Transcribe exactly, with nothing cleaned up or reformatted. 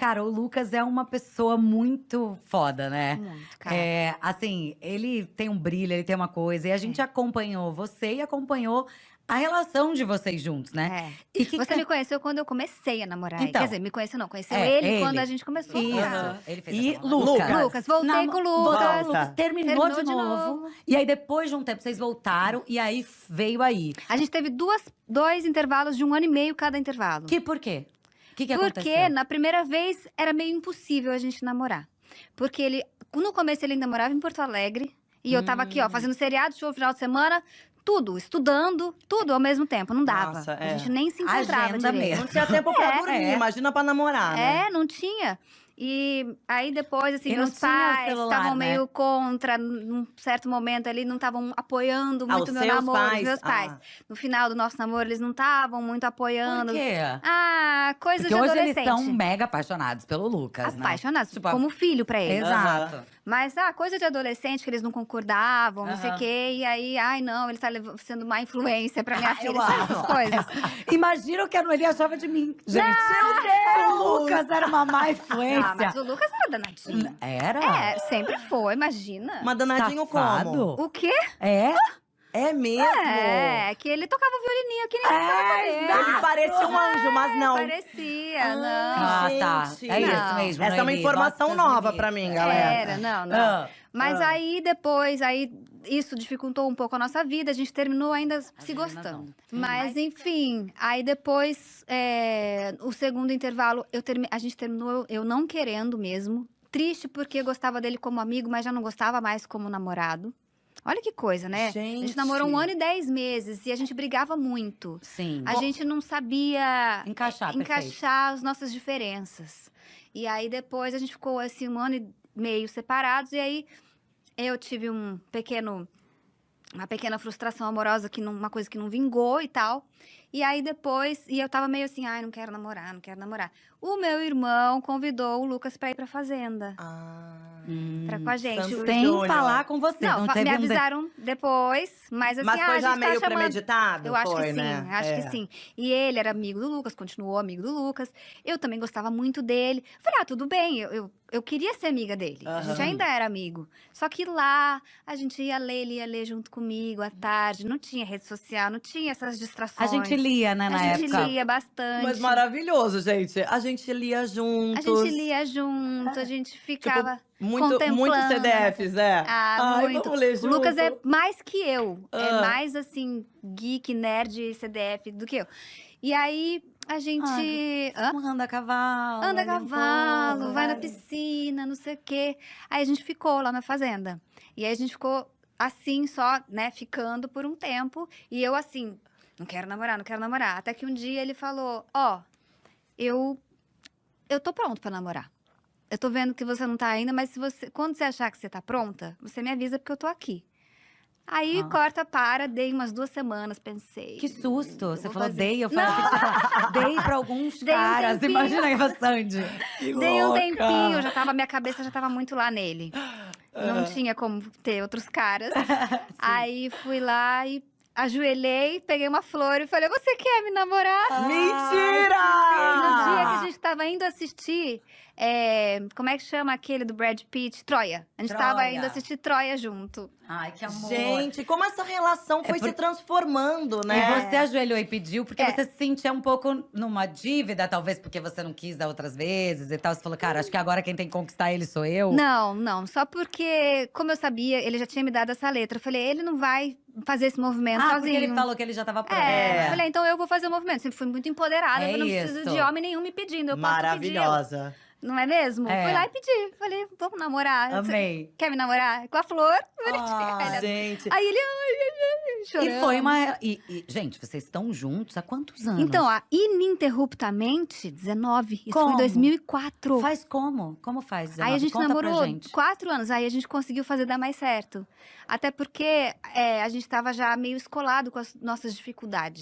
Cara, o Lucas é uma pessoa muito foda, né? Muito, cara. É, assim, ele tem um brilho, ele tem uma coisa. E a gente é. acompanhou você e acompanhou a relação de vocês juntos, né? É. E que você ca... me conheceu quando eu comecei a namorar. Então, quer dizer, me conheceu não, conheceu é, ele, ele quando a gente começou a namorar. Isso. Ele fez e Lucas. Lucas, voltei na... com o Lucas. Volta. Terminou, Terminou de, de novo. novo. E aí, depois de um tempo, vocês voltaram e aí veio aí. A gente teve duas, dois intervalos de um ano e meio cada intervalo. Que por quê? Que que Porque na primeira vez era meio impossível a gente namorar. Porque ele, no começo ele ainda morava em Porto Alegre. E hum. eu tava aqui, ó, fazendo seriado, show, final de semana. Tudo, estudando, tudo ao mesmo tempo. Não dava. Nossa, é. A gente nem se encontrava direito. Mesmo. Não tinha tempo pra é, dormir, é. imagina pra namorar, né? É, não tinha. E aí depois, assim, meus pais estavam né? meio contra, num certo momento ali, não estavam apoiando muito ah, meu namoro, pais? Os meus pais. Ah. No final do nosso namoro, eles não estavam muito apoiando. Por quê? Ah, coisa Porque de adolescente. Porque hoje eles são mega apaixonados pelo Lucas, apaixonados, né? Apaixonados, tipo, como filho pra eles. Exato. Uhum. Mas, ah, coisa de adolescente, que eles não concordavam, uhum. não sei o quê. E aí, ai não, ele tá sendo má influência pra minha ah, filha, essas coisas. Imagina o que a Noeli achava de mim. Gente, não, meu Deus! O Lucas era uma má influência. Ah, Ah, mas o Lucas era danadinho. Era? É, sempre foi, imagina. Mas danadinho como? O quê? É? É mesmo? É, que ele tocava violininho aqui nem é, tocava ele. Ele parecia um anjo, mas não. Parecia, ah, não. Ah, tá. É não. isso mesmo. Essa é uma informação Nossa, nova pra mim, galera. Era, não, não. Ah, mas ah. aí depois, aí isso dificultou um pouco a nossa vida. A gente terminou ainda a se gostando. Não. Mas enfim, aí depois, é, o segundo intervalo, eu termi... a gente terminou eu não querendo mesmo. Triste porque eu gostava dele como amigo, mas já não gostava mais como namorado. Olha que coisa, né? Gente. A gente namorou um ano e dez meses e a gente brigava muito. Sim. A Bom, gente não sabia encaixar, encaixar as nossas diferenças. E aí depois a gente ficou assim um ano e meio separados. E aí eu tive um pequeno, uma pequena frustração amorosa, que não, uma coisa que não vingou e tal. E aí depois, e eu tava meio assim, ai, não quero namorar, não quero namorar. O meu irmão convidou o Lucas pra ir pra fazenda. Ah... Pra com a gente. Sem olho, falar ó. com você. Não, não me avisaram um... depois, mas assim… Mas foi ah, já meio chamando... premeditado? Eu acho foi, que sim, né? acho é. que sim. E ele era amigo do Lucas, continuou amigo do Lucas. Eu também gostava muito dele. Falei, ah, tudo bem, eu, eu, eu queria ser amiga dele. Uhum. A gente ainda era amigo. Só que lá, a gente ia ler, ele ia ler junto comigo à tarde. Não tinha rede social, não tinha essas distrações. A gente lia, né, na época. A gente época. lia bastante. Mas maravilhoso, gente. A gente lia juntos. A gente lia junto, a gente ficava… Tipo, Muito, muito C D Fs, é. Ah, Ai, muito. Vamos ler junto. O Lucas é mais que eu. Ah. É mais, assim, geek, nerd, C D F do que eu. E aí, a gente… Ah, anda a cavalo. Anda a cavalo, vai, vai na piscina, não sei o quê. Aí, a gente ficou lá na fazenda. E aí, a gente ficou assim, só, né, ficando por um tempo. E eu, assim, não quero namorar, não quero namorar. Até que um dia, ele falou, ó, oh, eu, eu tô pronto pra namorar. Eu tô vendo que você não tá ainda, mas se você, quando você achar que você tá pronta, você me avisa porque eu tô aqui. Aí, ah. corta, para, dei umas duas semanas, pensei. Que susto! Você falou, fazer. dei, eu falei, dei pra alguns dei caras. Um Imagina aí, Sandy. Que dei louca. um tempinho, já tava, minha cabeça já tava muito lá nele. Não tinha como ter outros caras. Aí, fui lá e… Ajoelhei, peguei uma flor e falei, você quer me namorar? Ah, mentira! No dia que a gente tava indo assistir, é, como é que chama aquele do Brad Pitt? Troia. A gente Troia. tava indo assistir Troia junto. Ai, que amor. Gente, como essa relação foi é por... se transformando, né? É. E você ajoelhou e pediu, porque é. você se sentia um pouco numa dívida, talvez porque você não quis dar outras vezes e tal. Você falou, cara, acho que agora quem tem que conquistar ele sou eu. Não, não. Só porque, como eu sabia, ele já tinha me dado essa letra. Eu falei, ele não vai fazer esse movimento ah, sozinho. Ah, porque ele falou que ele já tava pronto. É, eu falei, então eu vou fazer o movimento. Sempre fui muito empoderada, é eu não preciso de homem nenhum me pedindo. Eu Maravilhosa. Posso pedir. Não é mesmo? É. Fui lá e pedi. Falei, vamos namorar. Amei. Quer me namorar? Com a flor. Ah, ele... gente. Aí ele… Chorando. E foi uma… E, e, gente, vocês estão juntos há quantos anos? Então, ó, ininterruptamente, dezenove. Isso como? Foi em dois mil e quatro. Faz como? Como faz, dezenove? Aí a gente Conta namorou gente. quatro anos. Aí a gente conseguiu fazer dar mais certo. Até porque é, a gente estava já meio escolado com as nossas dificuldades.